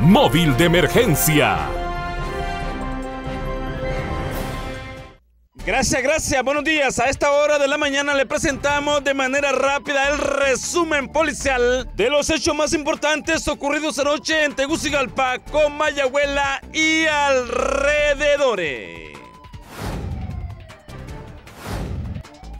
móvil de emergencia. Gracias, gracias. Buenos días. A esta hora de la mañana le presentamos de manera rápida el resumen policial de los hechos más importantes ocurridos anoche en Tegucigalpa, Comayagüela y alrededores.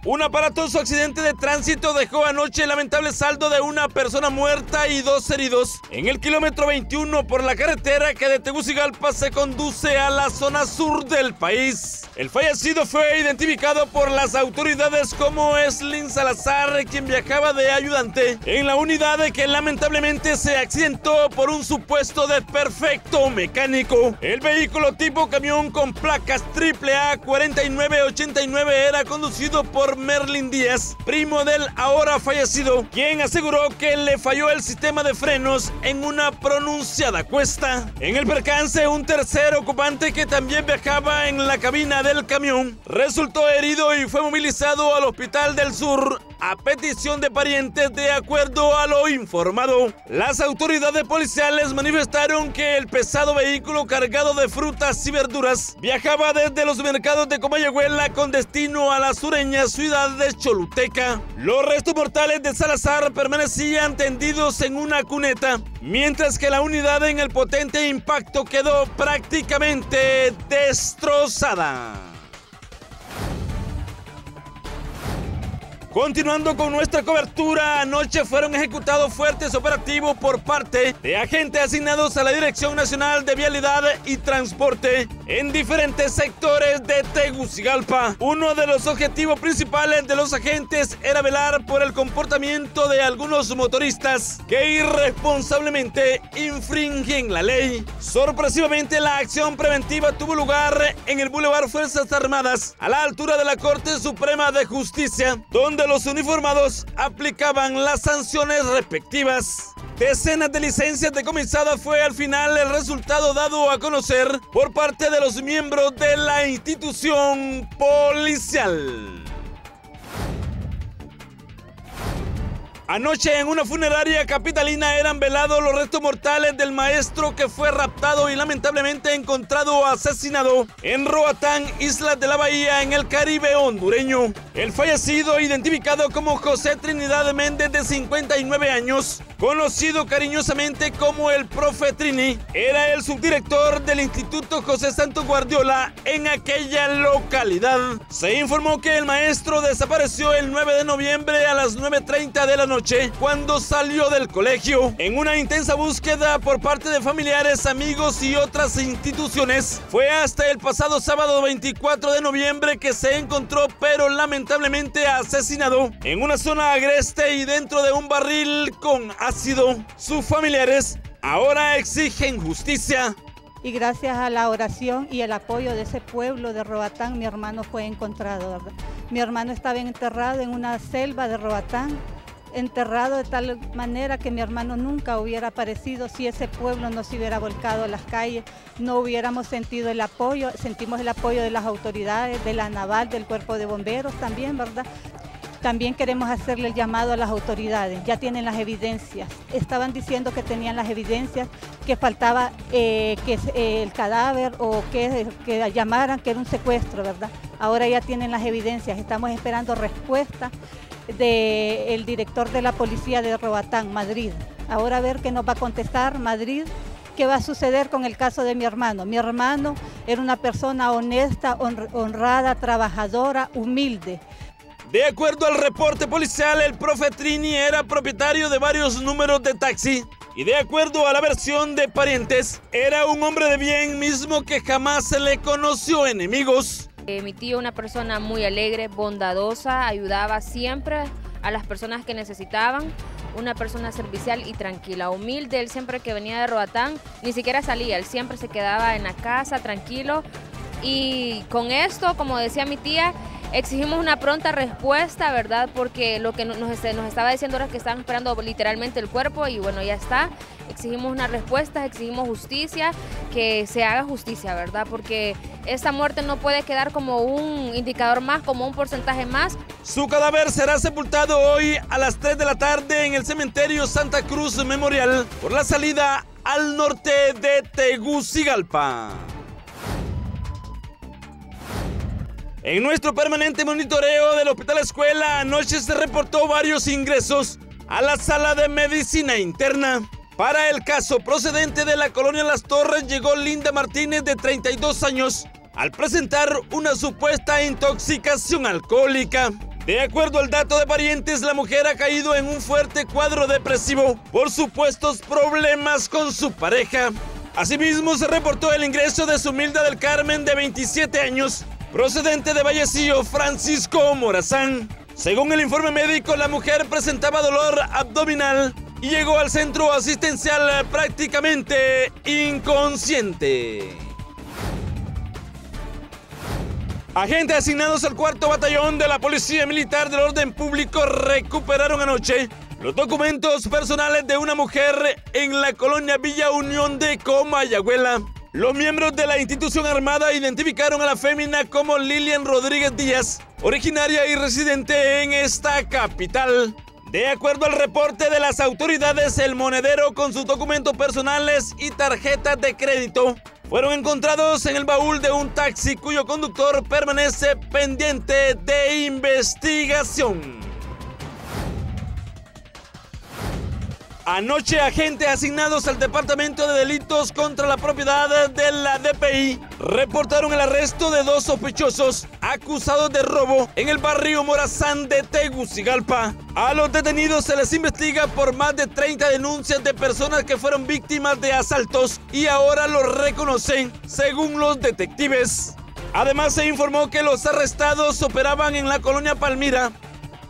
Un aparatoso accidente de tránsito dejó anoche el lamentable saldo de una persona muerta y 2 heridos en el kilómetro 21 por la carretera que de Tegucigalpa se conduce a la zona sur del país. El fallecido fue identificado por las autoridades como Eslin Salazar, quien viajaba de ayudante en la unidad que lamentablemente se accidentó por un supuesto desperfecto mecánico. El vehículo tipo camión con placas AAA 4989 era conducido por Merlin Díaz, primo del ahora fallecido, quien aseguró que le falló el sistema de frenos en una pronunciada cuesta. En el percance, un tercer ocupante que también viajaba en la cabina del camión resultó herido y fue movilizado al Hospital del Sur a petición de parientes, de acuerdo a lo informado. Las autoridades policiales manifestaron que el pesado vehículo cargado de frutas y verduras viajaba desde los mercados de Comayagüela con destino a la sureña ciudad de Choluteca. Los restos mortales de Salazar permanecían tendidos en una cuneta, mientras que la unidad en el potente impacto quedó prácticamente destrozada. Continuando con nuestra cobertura, anoche fueron ejecutados fuertes operativos por parte de agentes asignados a la Dirección Nacional de Vialidad y Transporte en diferentes sectores de Tegucigalpa. Uno de los objetivos principales de los agentes era velar por el comportamiento de algunos motoristas que irresponsablemente infringen la ley. Sorpresivamente, la acción preventiva tuvo lugar en el Boulevard Fuerzas Armadas, a la altura de la Corte Suprema de Justicia, donde los uniformados aplicaban las sanciones respectivas. Decenas de licencias decomisadas fue al final el resultado dado a conocer por parte de los miembros de la institución policial. Anoche en una funeraria capitalina eran velados los restos mortales del maestro que fue raptado y lamentablemente encontrado asesinado en Roatán, Isla de la Bahía, en el Caribe hondureño. El fallecido, identificado como José Trinidad Méndez, de 59 años, conocido cariñosamente como el Profe Trini, era el subdirector del Instituto José Santo Guardiola en aquella localidad. Se informó que el maestro desapareció el 9 de noviembre a las 9:30 de la noche, cuando salió del colegio. En una intensa búsqueda por parte de familiares, amigos y otras instituciones, fue hasta el pasado sábado 24 de noviembre que se encontró, pero lamentablemente asesinado en una zona agreste y dentro de un barril con ácido. Sus familiares ahora exigen justicia. Y gracias a la oración y el apoyo de ese pueblo de Roatán, mi hermano fue encontrado, ¿verdad? Mi hermano estaba enterrado en una selva de Roatán, enterrado de tal manera que mi hermano nunca hubiera aparecido si ese pueblo no se hubiera volcado a las calles, no hubiéramos sentido el apoyo. Sentimos el apoyo de las autoridades, de la Naval, del Cuerpo de Bomberos también, ¿verdad? También queremos hacerle el llamado a las autoridades, ya tienen las evidencias, estaban diciendo que tenían las evidencias, que faltaba el cadáver o que llamaran que era un secuestro, ¿verdad? Ahora ya tienen las evidencias, estamos esperando respuesta del director de la policía de Roatán, Madrid. Ahora a ver qué nos va a contestar Madrid, qué va a suceder con el caso de mi hermano. Mi hermano era una persona honesta, honrada, trabajadora, humilde. De acuerdo al reporte policial, el Profe Trini era propietario de varios números de taxi y, de acuerdo a la versión de parientes, era un hombre de bien, mismo que jamás se le conoció enemigos. Mi tío, una persona muy alegre, bondadosa, ayudaba siempre a las personas que necesitaban, una persona servicial y tranquila, humilde. Él siempre que venía de Roatán ni siquiera salía, él siempre se quedaba en la casa tranquilo. Y con esto, como decía mi tía, exigimos una pronta respuesta, ¿verdad? Porque lo que nos estaba diciendo ahora es que estaban esperando literalmente el cuerpo y bueno, ya está. Exigimos una respuesta, exigimos justicia, que se haga justicia, ¿verdad? Porque esta muerte no puede quedar como un indicador más, como un porcentaje más. Su cadáver será sepultado hoy a las 3 de la tarde en el cementerio Santa Cruz Memorial por la salida al norte de Tegucigalpa. En nuestro permanente monitoreo del Hospital Escuela, anoche se reportó varios ingresos a la sala de medicina interna. Para el caso procedente de la colonia Las Torres llegó Linda Martínez, de 32 años, al presentar una supuesta intoxicación alcohólica. De acuerdo al dato de parientes, la mujer ha caído en un fuerte cuadro depresivo por supuestos problemas con su pareja. Asimismo, se reportó el ingreso de Sumilda del Carmen, de 27 años, procedente de Vallecillo, Francisco Morazán. Según el informe médico, la mujer presentaba dolor abdominal y llegó al centro asistencial prácticamente inconsciente. Agentes asignados al 4º batallón de la Policía Militar del Orden Público recuperaron anoche los documentos personales de una mujer en la colonia Villa Unión de Comayagüela. Los miembros de la institución armada identificaron a la fémina como Lilian Rodríguez Díaz, originaria y residente en esta capital. De acuerdo al reporte de las autoridades, el monedero con sus documentos personales y tarjetas de crédito fueron encontrados en el baúl de un taxi, cuyo conductor permanece pendiente de investigación. Anoche, agentes asignados al Departamento de Delitos contra la Propiedad de la DPI reportaron el arresto de 2 sospechosos acusados de robo en el barrio Morazán de Tegucigalpa. A los detenidos se les investiga por más de 30 denuncias de personas que fueron víctimas de asaltos y ahora los reconocen, según los detectives. Además, se informó que los arrestados operaban en la colonia Palmira,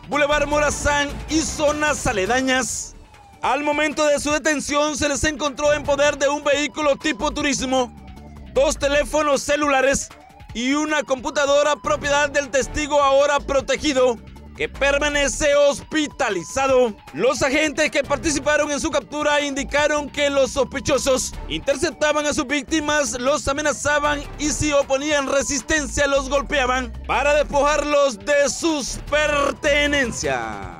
Boulevard Morazán y zonas aledañas. Al momento de su detención se les encontró en poder de un vehículo tipo turismo, 2 teléfonos celulares y una computadora propiedad del testigo ahora protegido, que permanece hospitalizado. Los agentes que participaron en su captura indicaron que los sospechosos interceptaban a sus víctimas, los amenazaban y si oponían resistencia los golpeaban para despojarlos de sus pertenencias.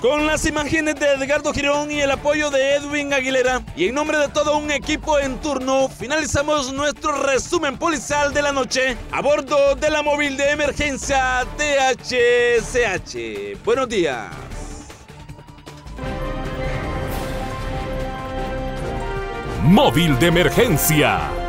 Con las imágenes de Edgardo Girón y el apoyo de Edwin Aguilera, y en nombre de todo un equipo en turno, finalizamos nuestro resumen policial de la noche a bordo de la móvil de emergencia THCH. Buenos días. Móvil de emergencia.